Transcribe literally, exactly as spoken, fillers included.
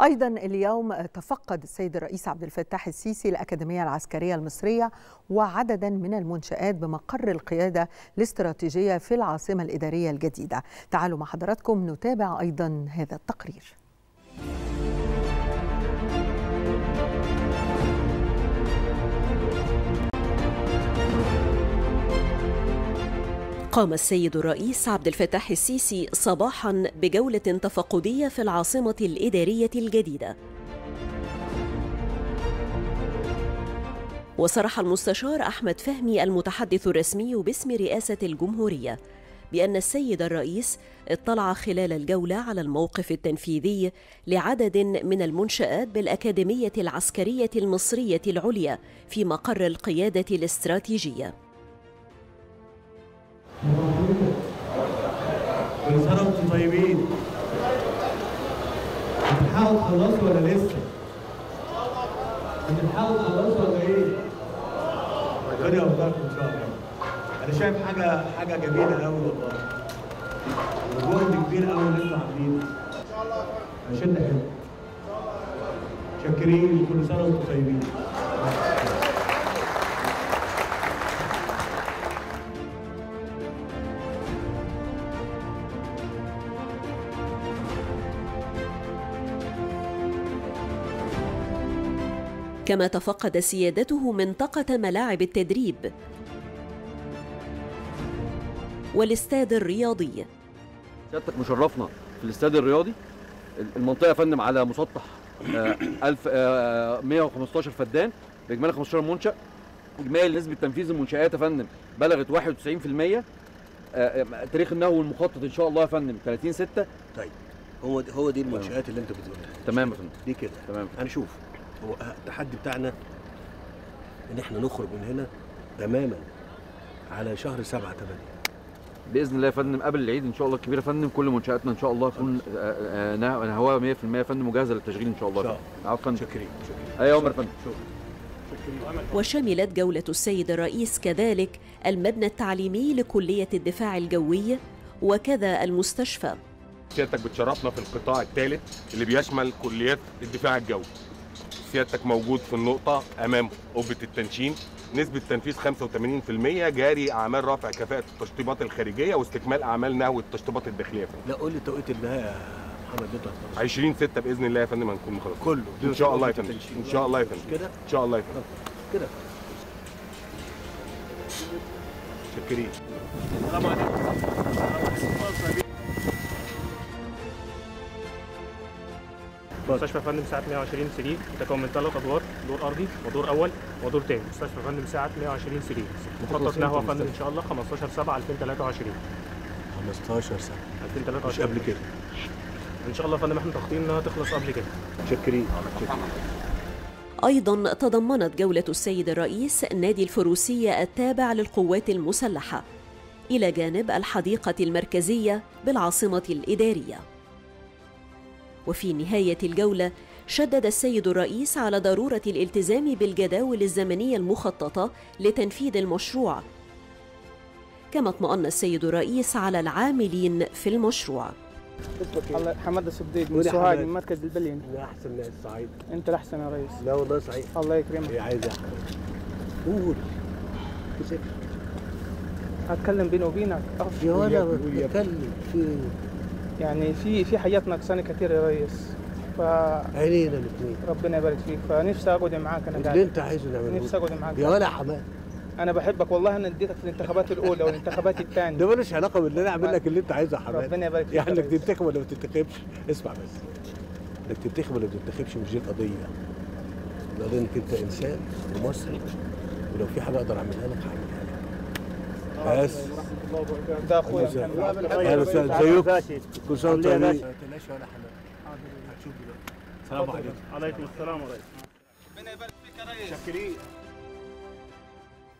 أيضا اليوم تفقد السيد الرئيس عبد الفتاح السيسي الأكاديمية العسكرية المصرية وعددا من المنشآت بمقر القيادة الاستراتيجية في العاصمة الإدارية الجديدة. تعالوا مع حضراتكم نتابع أيضا هذا التقرير. قام السيد الرئيس عبد الفتاح السيسي صباحا بجولة تفقدية في العاصمة الإدارية الجديدة. وصرح المستشار احمد فهمي المتحدث الرسمي باسم رئاسة الجمهورية بأن السيد الرئيس اطلع خلال الجولة على الموقف التنفيذي لعدد من المنشآت بالأكاديمية العسكرية المصرية العليا في مقر القيادة الاستراتيجية. كل سنة وانتم طيبين. هتلحقوا تخلصوا ولا لسه؟ هتلحقوا تخلصوا ولا ايه؟ ربنا يوفقكم ان شاء الله. أنا شايف حاجة حاجة جميلة أوي والله. وجهد كبير أوي اللي انتم عاملينه. إن شاء الله. مشيتنا حلو. متشكرين وكل سنة وانتم طيبين. كما تفقد سيادته منطقة ملاعب التدريب والاستاد الرياضي. سيادتك مشرفنا في الاستاد الرياضي. المنطقة يا فندم على مسطح ألف ومئة وخمستاشر فدان بإجمالي خمستاشر منشأ. إجمالي نسبة تنفيذ المنشآت يا فندم بلغت واحد وتسعين في المية. تاريخ النهو المخطط إن شاء الله يا فندم ثلاثين ستة. طيب هو دي هو دي المنشآت اللي أنت بتقولها؟ تمام يا فندم. دي كده تمام. هنشوف هو التحدي بتاعنا ان احنا نخرج من هنا تماما على شهر سبعة تمانية باذن الله يا فندم قبل العيد ان شاء الله الكبير يا فندم. كل منشاتنا ان شاء الله تكون نهوها مية في المية يا فندم مجهزه للتشغيل ان شاء الله. عفوا شكرين. ايوه يا عمر يا فندم. وشملت جوله السيد الرئيس كذلك المبنى التعليمي لكليه الدفاع الجوي وكذا المستشفى. سيادتك بتشرفنا في القطاع الثالث اللي بيشمل كليات الدفاع الجوي. سيادتك موجود في النقطة أمام قبة التنشين، نسبة تنفيذ خمسة وتمانين في المية، جاري أعمال رفع كفاءة التشطيبات الخارجية واستكمال أعمال نهو التشطيبات الداخلية. لا قول لي توقيت النهاية يا محمد بطل. عشرين ستة بإذن الله يا فندم هنكون مخلصين. كله إن شاء الله يا فندم. إن شاء الله يا فندم. كده؟ إن شاء الله يا فندم. كده. متشكرين. السلام عليكم. مستشفى فندم ساعة مية وعشرين سرير متكون من ثلاث ادوار، دور ارضي ودور اول ودور ثاني. مستشفى فندم ساعة مية وعشرين سرير. مخطط نهوه يا فندم ان شاء الله خمستاشر سبعة ألفين وتلاتة وعشرين. خمستاشر سبعة ألفين وتلاتة وعشرين مش قبل كده ان شاء الله يا فندم. احنا تخطيطنا انها تخلص قبل كده. متشكرين. ايضا تضمنت جولة السيد الرئيس نادي الفروسية التابع للقوات المسلحة الى جانب الحديقة المركزية بالعاصمة الإدارية. وفي نهاية الجولة شدد السيد الرئيس على ضرورة الالتزام بالجداول الزمنية المخططة لتنفيذ المشروع، كما اطمأن السيد الرئيس على العاملين في المشروع. حمادة صديق من سوهاج من مركز البليم. يا أحسن ناس سعيد. أنت الأحسن يا ريس. لا والله سعيد. الله يكرمك. يا عايز يا أحمد. قول. هتكلم بيني وبينك. يا ولا بتكلم في يعني في في حاجات ناقصاني كتير يا ريس. ف عينينا الاثنين. ربنا يبارك فيك. فنفسي اقعد معاك. انا اللي انت عايزه نعمله. نفسي اقعد معاك يا ولا حماد. انا بحبك والله. انا اديتك في الانتخابات الاولى والانتخابات الثانيه. ده مالوش علاقه باللي انا اعمل لك اللي انت عايزه يا حماد. ربنا يبارك فيك. يعني انك تنتخب ولا ما تنتخبش. اسمع بس، انك تنتخب ولا ما تنتخبش مش دي القضيه. القضيه انك انت انسان ومصري، ولو في حاجه اقدر اعملها لك هعملها. بس ده اخويا محمد. اهلا وسهلا. ازيك؟ كل سنه وانت طيب. السلام عليكم. وعليكم السلام ورحمه الله. ربنا يبارك فيك يا ريس. شاكرين.